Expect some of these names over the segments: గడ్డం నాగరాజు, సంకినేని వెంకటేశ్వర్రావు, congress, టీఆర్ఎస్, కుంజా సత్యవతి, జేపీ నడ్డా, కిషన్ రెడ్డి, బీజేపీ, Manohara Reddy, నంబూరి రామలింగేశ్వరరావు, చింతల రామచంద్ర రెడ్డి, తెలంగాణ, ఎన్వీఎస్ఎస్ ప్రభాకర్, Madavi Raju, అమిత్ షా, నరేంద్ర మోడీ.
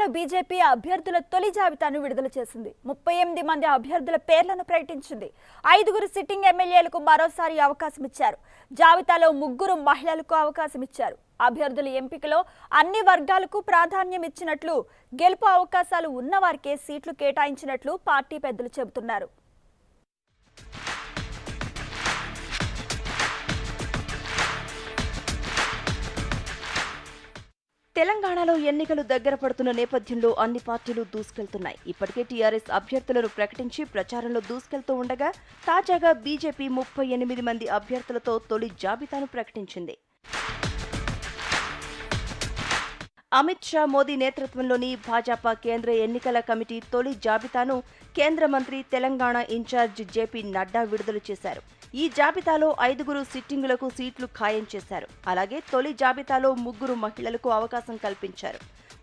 తెలంగాణలో బీజేపీ అభ్యర్థుల తొలి జాబితాను విడుదల చేసింది. 38 మంది అభ్యర్థుల పేర్లను ప్రకటించింది. 5 సిట్టింగ్ ఎమ్మెల్యేలకు మరోసారి అవకాశం ఇచ్చారు. జాబితాలో 3 మహిళలకు అవకాశం ఇచ్చారు. అభ్యర్థుల ఎంపికలో అన్ని వర్గాలకు ప్రాధాన్యం ఇచ్చినట్లు, గెలుపు అవకాశాలు ఉన్నవారికే సీట్లు కేటాయించినట్లు పార్టీ పెద్దలు చెబుతున్నారు. తెలంగాణలో ఎన్నికలు దగ్గర పడుతున్న నేపథ్యంలో అన్ని పార్టీలు దూసుకెళ్తున్నాయి. ఇప్పటికే టీఆర్ఎస్ అభ్యర్థులను ప్రకటించి ప్రచారంలో దూసుకెళ్తూ ఉండగా, తాజాగా బీజేపీ 38 మంది అభ్యర్థులతో తొలి జాబితాను ప్రకటించింది. అమిత్ షా, మోదీ నేతృత్వంలోని భాజపా కేంద్ర ఎన్నికల కమిటీ తొలి జాబితాను కేంద్ర మంత్రి, తెలంగాణ ఇన్ఛార్జ్ జేపీ నడ్డా విడుదల చేశారు. ఈ జాబితాలో 5 సిట్టింగులకు సీట్లు ఖాయం చేశారు. అలాగే తొలి జాబితాలో 3 మహిళలకు అవకాశం కల్పించారు.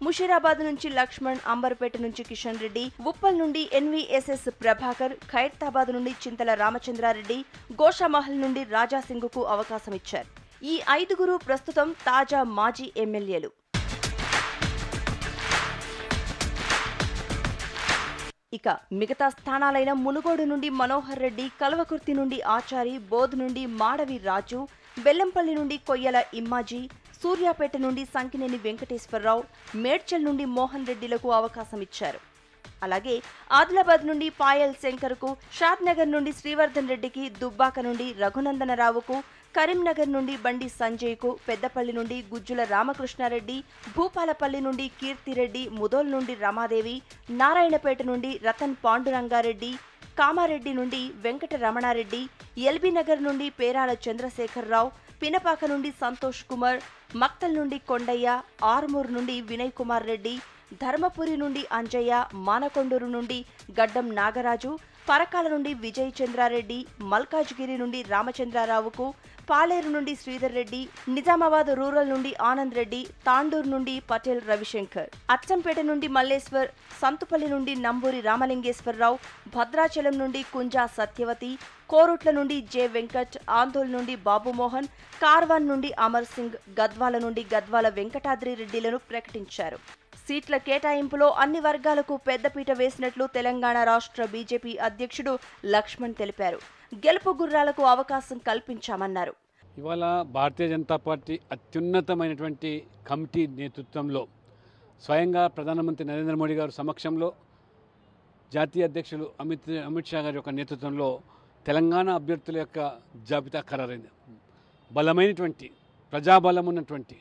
ముషీరాబాద్ నుంచి లక్ష్మణ్, అంబర్పేట నుంచి కిషన్ రెడ్డి, ఉప్పల్ నుండి ఎన్వీఎస్ఎస్ ప్రభాకర్, ఖైరతాబాద్ నుండి చింతల రామచంద్ర రెడ్డి, గోషామహల్ నుండి రాజా సింగుకు అవకాశం ఇచ్చారు. ఈ 5 ప్రస్తుతం తాజా మాజీ ఎమ్మెల్యేలు. ఇక మిగతా స్థానాలైన మునుగోడు నుండి మనోహర్ రెడ్డి, కల్వకుర్తి నుండి ఆచారి, బోధ్ నుండి మాడవి రాజు, బెల్లంపల్లి నుండి కొయ్యల ఇమ్మాజీ, సూర్యాపేట నుండి సంకినేని వెంకటేశ్వర్రావు, మేడ్చల్ నుండి మోహన్ రెడ్డిలకు అవకాశం ఇచ్చారు. అలాగే ఆదిలాబాద్ నుండి పాయల్ శంకర్కు, షాద్నగర్ నుండి శ్రీవర్ధన్ రెడ్డికి, దుబ్బాక నుండి రఘునందనరావుకు, కరీంనగర్ నుండి బండి సంజయ్కు, పెద్దపల్లి నుండి గుజ్జుల రామకృష్ణ రెడ్డి, భూపాలపల్లి నుండి కీర్తి రెడ్డి, ముదోల్ నుండి రమాదేవి, నారాయణపేట నుండి రతన్ పాండురంగా రెడ్డి, కామారెడ్డి నుండి వెంకట రమణ రెడ్డి, ఎల్బీనగర్ నుండి పేరాల చంద్రశేఖర్రావు, పినపాక నుండి సంతోష్ కుమార్, మక్తల్ నుండి కొండయ్య, ఆర్మూర్ నుండి వినయ్ కుమార్ రెడ్డి, ధర్మపురి నుండి అంజయ, మానకొండూరు నుండి గడ్డం నాగరాజు, పరకాల నుండి విజయ్ చంద్రారెడ్డి, మల్కాజ్గిరి నుండి రామచంద్రరావుకు, పాలేరు నుండి శ్రీధర్ రెడ్డి, నిజామాబాద్ రూరల్ నుండి ఆనంద్ రెడ్డి, తాండూరు నుండి పటేల్ రవిశంకర్, అచ్చంపేట నుండి మల్లేశ్వర్, సంతుపల్లి నుండి నంబూరి రామలింగేశ్వరరావు, భద్రాచలం నుండి కుంజా సత్యవతి, కోరుట్ల నుండి జె వెంకట్, ఆందోళ్ నుండి బాబుమోహన్, కార్వాన్ నుండి అమర్ సింగ్, గద్వాల నుండి గద్వాల వెంకటాద్రి రెడ్డిలను ప్రకటించారు. సీట్ల కేటాయింపులో అన్ని వర్గాలకు పెద్దపీట వేసినట్లు తెలంగాణ రాష్ట్ర బీజేపీ అధ్యక్షుడు లక్ష్మణ్ తెలిపారు. గెలుపు గుర్రాలకు అవకాశం కల్పించామన్నారు. ఇవాళ భారతీయ జనతా పార్టీ అత్యున్నతమైనటువంటి కమిటీ నేతృత్వంలో స్వయంగా ప్రధానమంత్రి నరేంద్ర మోడీ గారు సమక్షంలో జాతీయ అధ్యక్షులు అమిత్ షా గారి యొక్క నేతృత్వంలో తెలంగాణ అభ్యర్థుల యొక్క జాబితా ఖరారైంది. బలమైనటువంటి ప్రజాబలం ఉన్నటువంటి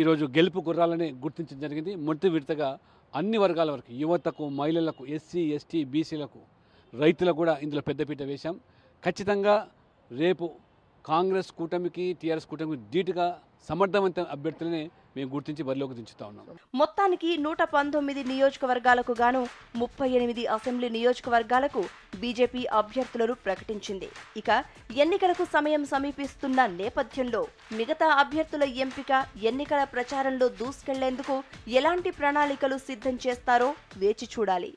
ఈరోజు గెలుపు గుర్రాలని గుర్తించడం జరిగింది. మొదటి విడతగా అన్ని వర్గాల వరకు యువతకు, మహిళలకు, ఎస్సీ, ఎస్టీ, బీసీలకు, రైతులకు కూడా ఇందులో పెద్దపీట వేశాం. ఖచ్చితంగా రేపు కాంగ్రెస్ కూటమికి, టీఆర్ఎస్ కూటమికి ధీటుగా సమర్థవంత అభ్యర్థులనే మేము గుర్తించి బరిలోకి దించుతా ఉన్నాం. మొత్తానికి 119 నియోజకవర్గాలకు గాను 38 అసెంబ్లీ నియోజకవర్గాలకు బీజేపీ అభ్యర్థులను ప్రకటించింది. ఇక ఎన్నికలకు సమయం సమీపిస్తున్న నేపథ్యంలో మిగతా అభ్యర్థుల ఎంపిక, ఎన్నికల ప్రచారంలో దూసుకెళ్లేందుకు ఎలాంటి ప్రణాళికలు సిద్ధం చేస్తారో వేచి చూడాలి.